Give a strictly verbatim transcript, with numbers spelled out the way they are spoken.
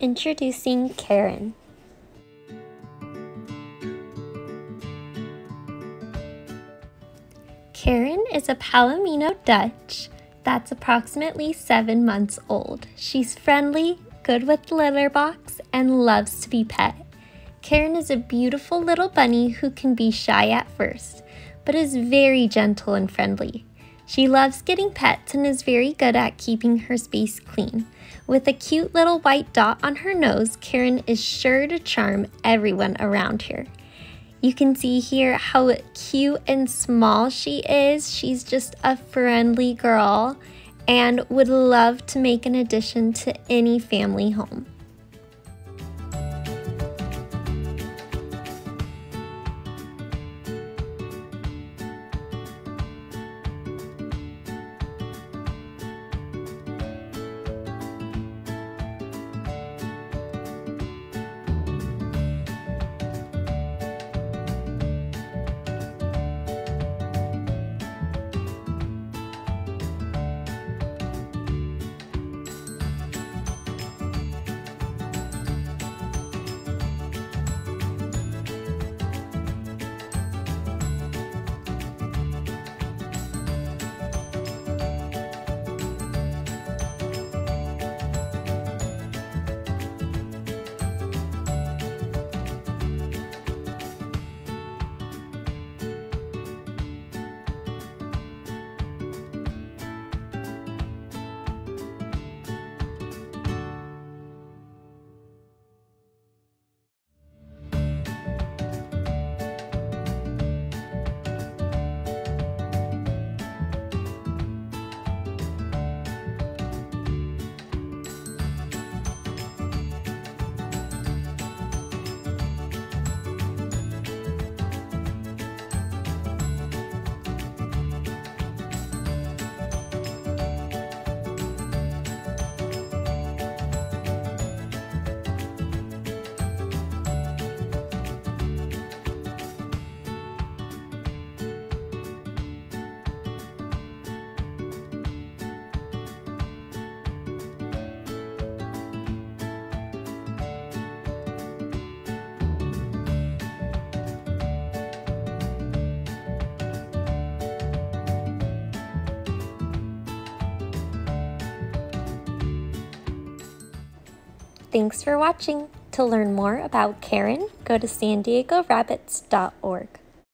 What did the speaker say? Introducing Karen. Karen is a Palomino Dutch that's approximately seven months old. She's friendly, good with the litter box, and loves to be pet. Karen is a beautiful little bunny who can be shy at first, but is very gentle and friendly. She loves getting pets and is very good at keeping her space clean. With a cute little white dot on her nose, Karen is sure to charm everyone around her. You can see here how cute and small she is. She's just a friendly girl and would love to make an addition to any family home. Thanks for watching. To learn more about Karen, go to san diego rabbits dot org.